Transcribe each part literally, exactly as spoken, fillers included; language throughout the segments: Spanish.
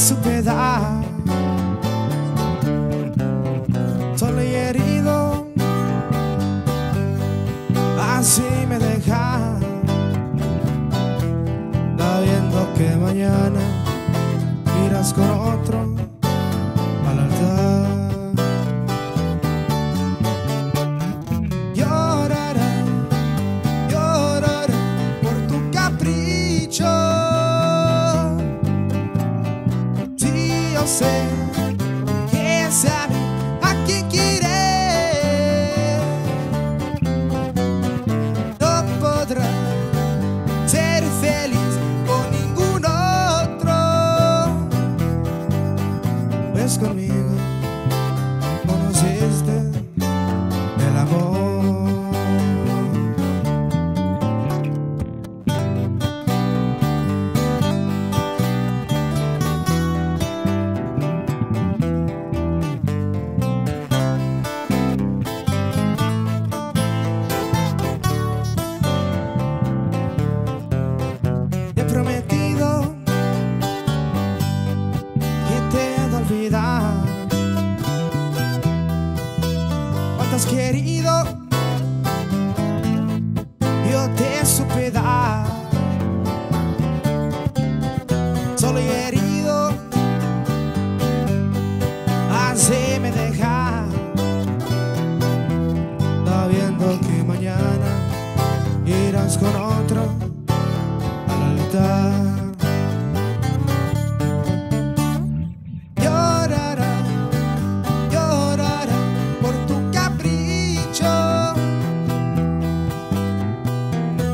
superar. Solo y herido, así me deja, sabiendo que mañana irás con otro al altar. Lloraré, lloraré por tu capricho. Sí, yo sé que sabes a quien quieres. No podrás ser feliz con ningún otro, pues conmigo conociste el amor. Prometido que te he de olvidar. Cuánto has querido, yo te supe dar. Solo y herido, así me deja, sabiendo que mañana irás con otro. Llorará, llorará por tu capricho.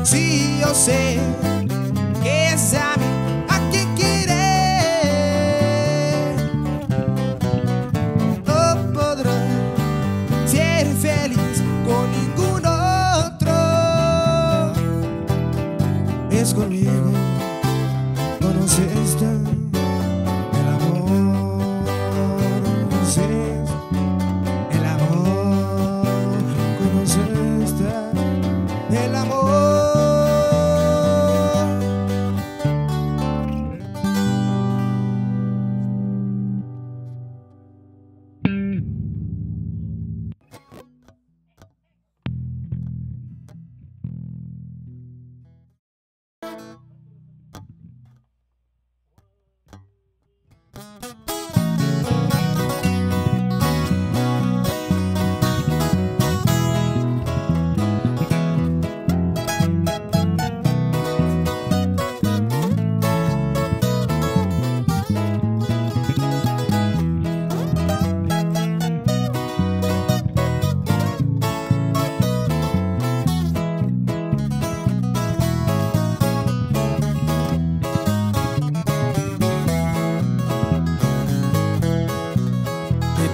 Sí, yo sé que es a mí a quien quieres. No podrás ser feliz con ningún otro, es conmigo. Conociste el amor, conociste el amor, conociste el amor.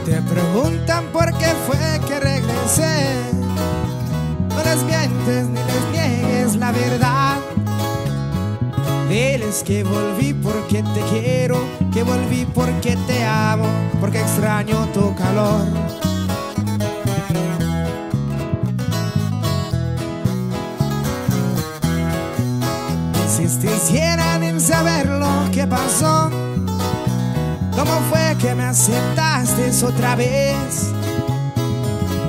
Te preguntan por qué fue que regresé. No les mientes ni les niegues la verdad. Diles que volví porque te quiero, que volví porque te amo, porque extraño tu calor. Si insistieran en saber lo que pasó, ¿cómo fue que me aceptaste otra vez?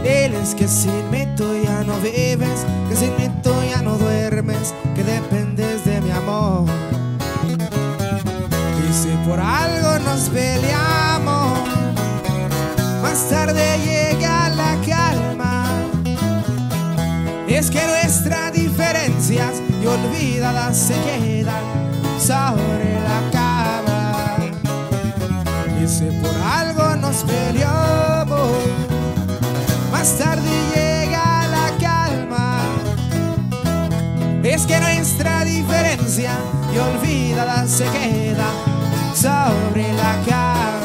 Diles que sin mí tú ya no vives, que sin mí tú ya no duermes, que dependes de mi amor. Y si por algo nos peleamos, más tarde llega la calma. Es que nuestras diferencias y olvidadas se quedan sobre la cama. Si por algo nos peleamos, más tarde llega la calma. Es que nuestra diferencia y olvidada se queda sobre la cama.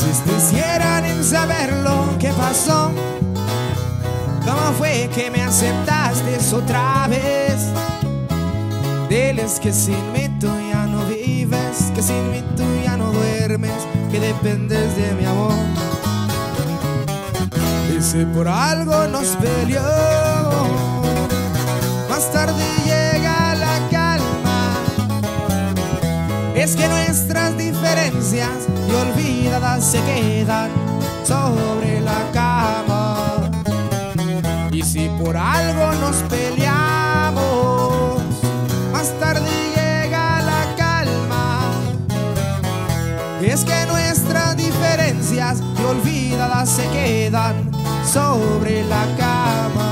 insistieran en saber lo que pasó. ¿Cómo fue que me aceptaste otra vez? Diles que sin mí tú ya no vives, que sin mí tú ya no duermes, que dependes de mi amor. Y si por algo nos peleó, más tarde llega la calma. Es que nuestras diferencias y olvidadas se quedan sobre la cama. Y si por algo nos peleamos, más tarde llega la calma. Es que nuestras diferencias y olvidadas se quedan sobre la cama.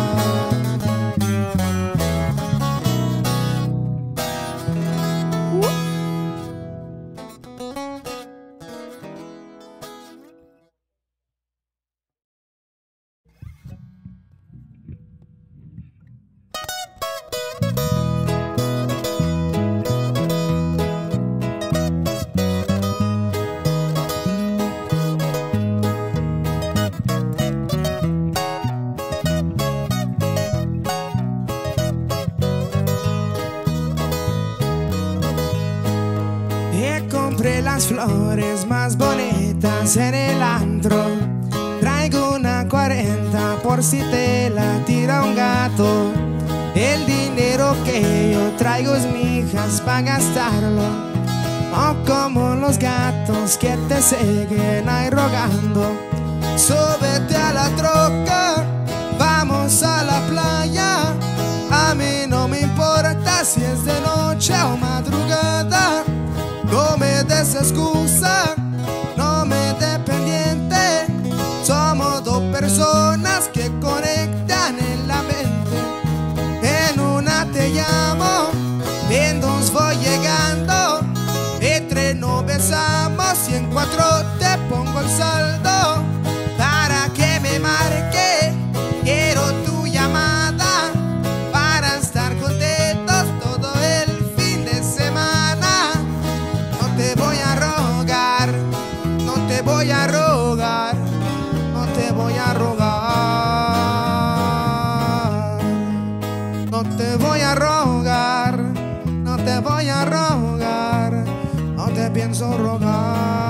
Flores más bonitas en el antro, traigo una cuarenta por si te la tira un gato. El dinero que yo traigo es mijas pa' gastarlo, no como los gatos que te siguen ahí rogando. Súbete a la troca, vamos a la playa, a mí no me importa si es de noche o madrugada. No me des excusa, no me des pendiente. Somos dos personas que conectan en la mente. En una te llamo, en dos voy llegando, en tres nos besamos y en cuatro te pongo el saldo. Para que me marque, quiero tu llamada, para estar contentos todo el fin de semana. No te voy a rogar, no te voy a rogar, no te voy a rogar, no te voy a rogar, no te pienso rogar.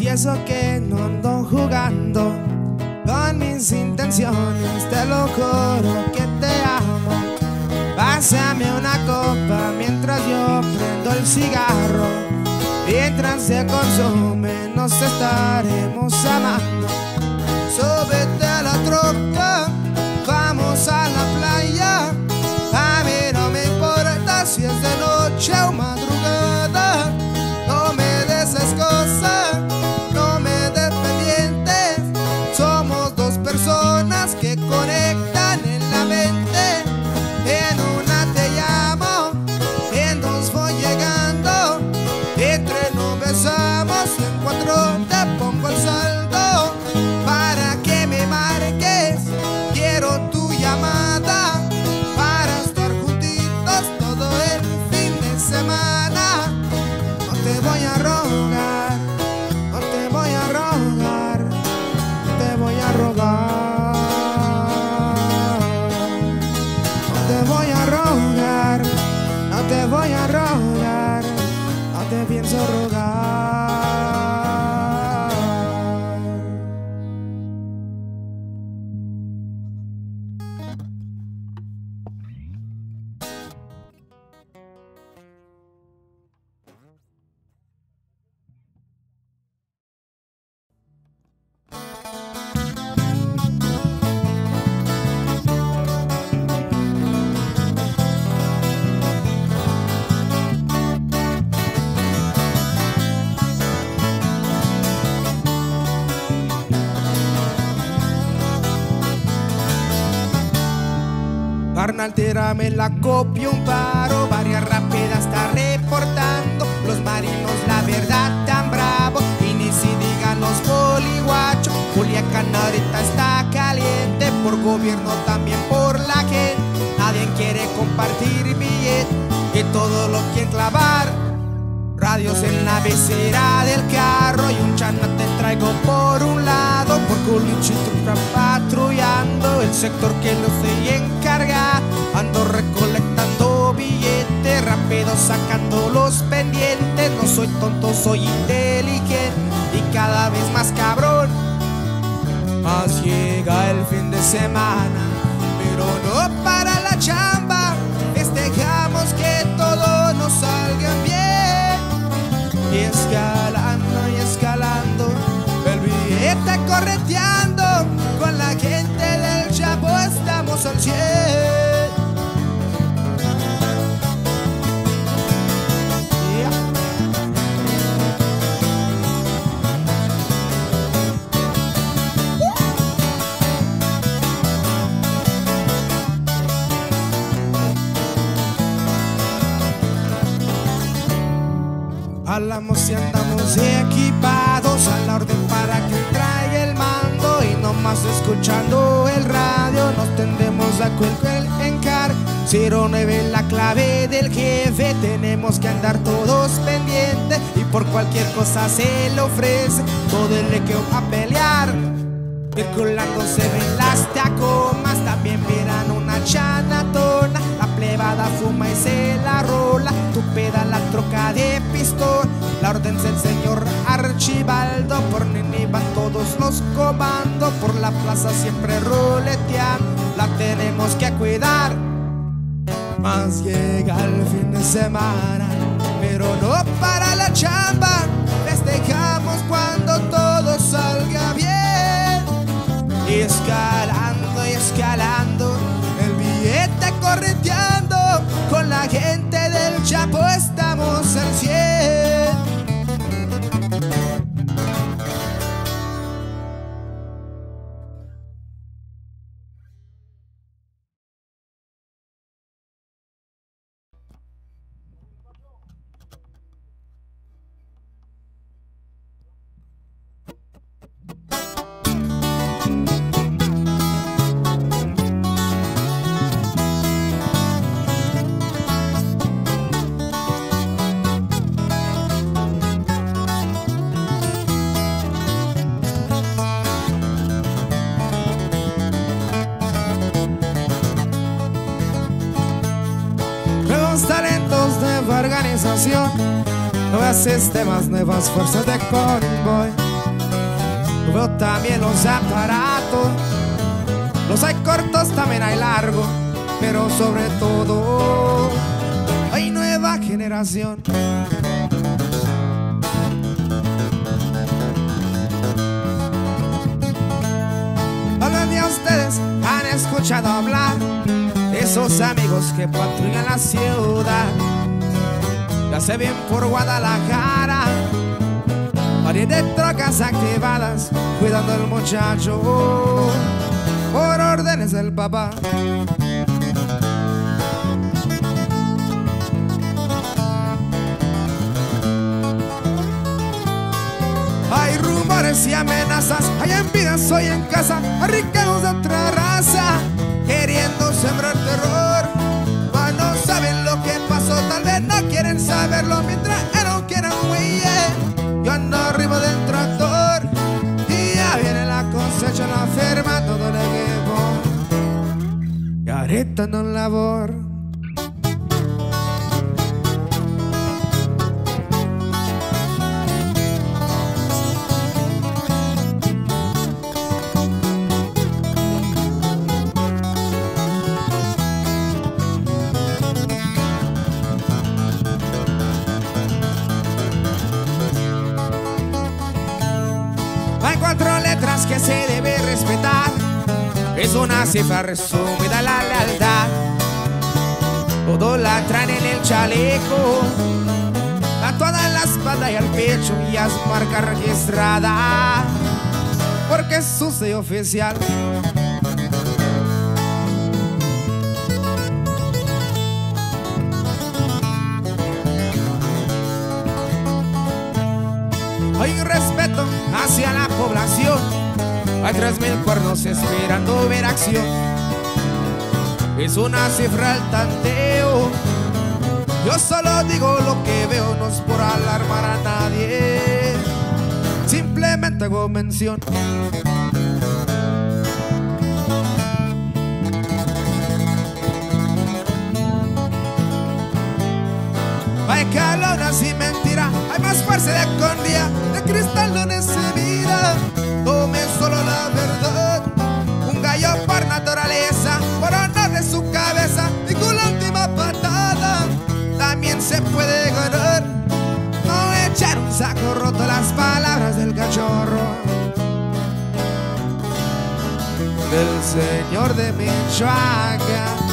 Y eso que no ando jugando con mis intenciones, te lo juro que te amo. Pásame una copa mientras yo prendo el cigarro. Mientras se consume nos estaremos amando. Súbete a la troca, vamos a la playa, a mí no me importa si es de noche o madrugada. No me des excusas, no me des pendientes. Somos dos personas que conectan en la mente. En una te llamo, en dos voy llegando, en tres nos besamos, en cuatro te pongo el saldo. Carnal, tírame la copia un paro. Varias rápidas está reportando. Los marinos, la verdad, tan bravo. Y ni si digan los poliguacho. Culiacán ahorita está caliente. Por gobierno, también por la gente. Nadie quiere compartir billete y todo lo quiere clavar. Radios en la visera del carro. Y un chana te traigo por un lado. Por culichito está patrullando el sector que lo se encarga. Ando recolectando billetes, rápido sacando los pendientes. No soy tonto, soy inteligente y cada vez más cabrón. Más llega el fin de semana, pero no para la chamba. Festejamos que todo nos salga bien. Y escalando y escalando, el billete correteando. Con la gente del Chapo estamos al cien. Hablamos y andamos equipados a la orden para que traiga el mando. Y nomás escuchando el radio nos tendemos a cuelgar el encargo. cero nueve la clave del jefe, tenemos que andar todos pendientes. Y por cualquier cosa se le ofrece todo el equipo a pelear. Circulando se ven las tacomas, también miran una chanatona. La plebada fuma y se la rola, tu pedala troca de pistón. La orden del señor Archibaldo, por Nini van todos los comandos. Por la plaza siempre roletean, la tenemos que cuidar. Más llega el fin de semana, pero no para la chamba. Festejamos cuando todo salga bien. Y escalando y escalando, el billete correteando. Con la gente del Chapo estamos al cien. Nuevos sistemas, nuevas fuerzas de convoy. Veo también los aparatos. Los hay cortos, también hay largos, pero sobre todo hay nueva generación. Algunos de ustedes han escuchado hablar de esos amigos que patrullan la ciudad. Ya se ven por Guadalajara, varias de trocas activadas, cuidando al muchacho por órdenes del papá. Hay rumores y amenazas, hay envidias hoy en casa, hay ricos de otra raza queriendo sembrar terror. No saben lo que pasó, tal vez no quieren saberlo. Mientras no quieran, güey, yo ando arriba del tractor. Y ya viene la cosecha, la ferma, todo el equipo. Y ahorita no labor. Que se debe respetar, es una cifra resumida la lealtad. Todo la traen en el chaleco, a toda la espalda y al pecho, y a su marca registrada, porque es su sello oficial. hacia la población. Hay tres mil cuernos esperando ver acción. Es una cifra al tanteo. Yo solo digo lo que veo, no es por alarmar a nadie, simplemente hago mención. Hay calonas y mentira, hay más farsa de condía, de cristalones y vida. Tome solo la verdad. Un gallo por naturaleza, por honor de su cabeza, ninguna última patada. También se puede ganar, no echar un saco roto las palabras del cachorro, del señor de Michoacán.